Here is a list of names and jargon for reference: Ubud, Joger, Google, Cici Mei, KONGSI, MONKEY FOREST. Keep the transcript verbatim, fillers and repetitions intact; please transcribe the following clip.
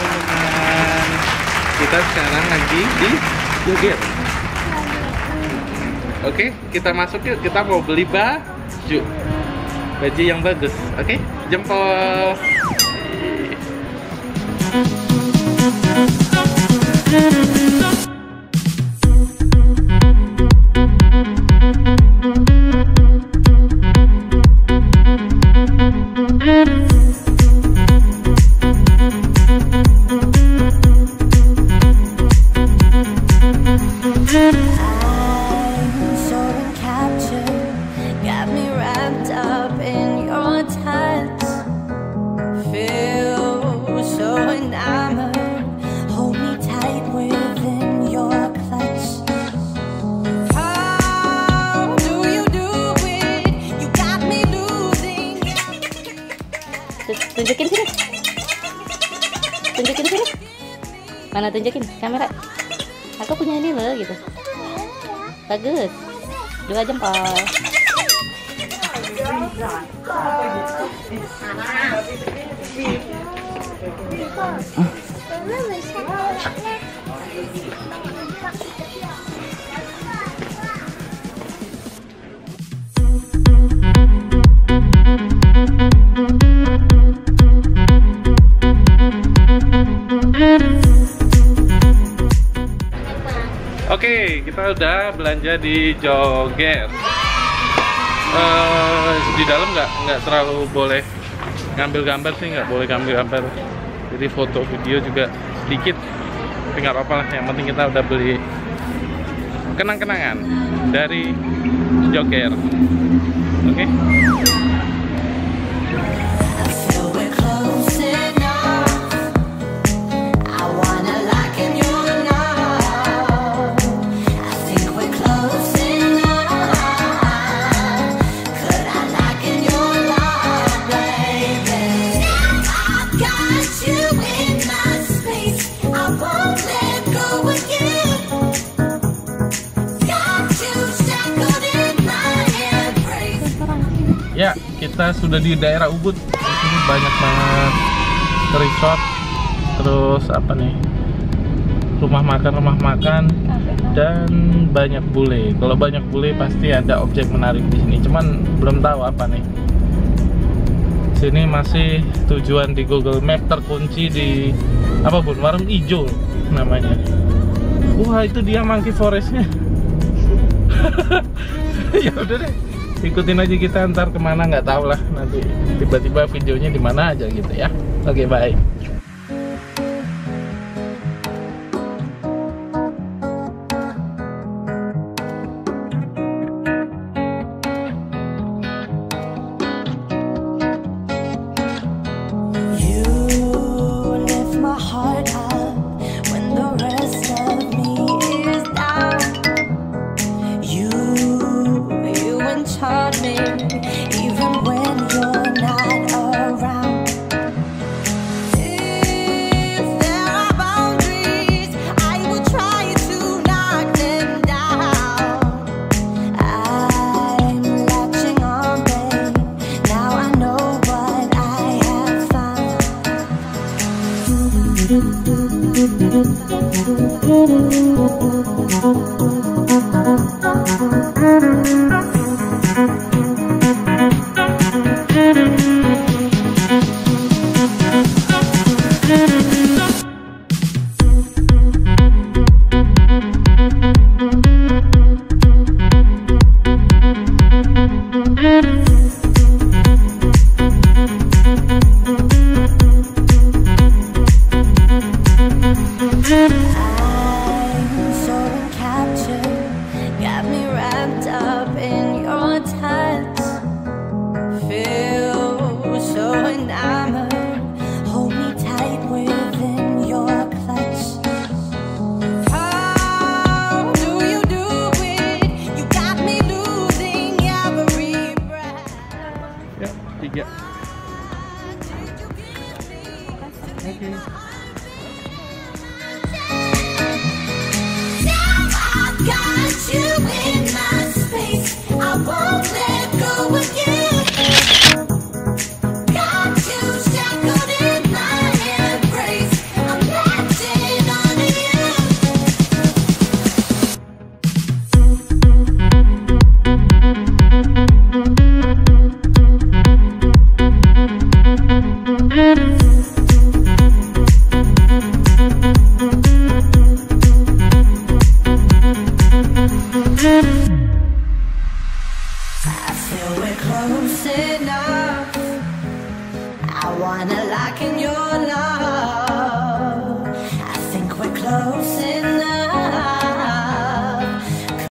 teman-teman. Kita sekarang lagi di Joger. Oke, kita masuk yuk. Kita mau beli baju. Baju yang bagus. Oke, jempol. Tunjukin sini, tunjukin sini, mana tunjukin kamera. Aku punya ini loh gitu. Bagus, dua jempol. Oke, kita udah belanja di Joger. Uh, di dalam nggak nggak terlalu boleh ngambil gambar sih, nggak boleh ngambil gambar. Jadi foto video juga sedikit, tapi nggak apa-apa lah. Yang penting kita udah beli kenang-kenangan dari Joger. Oke. Okay. Ya, kita sudah di daerah Ubud. Di sini banyak banget resort, terus apa nih, rumah makan rumah makan dan banyak bule. Kalau banyak bule pasti ada objek menarik di sini. Cuman belum tahu apa nih. Sini masih tujuan di Google Map terkunci di apa bun? Warung Ijo namanya. Wah itu dia monkey forestnya. Ya udah deh. Ikutin aja kita ntar kemana nggak tahu lah, nanti tiba-tiba videonya di mana aja gitu ya. Oke, bye. Oke. Okay. I feel we're close enough. I wanna lock in your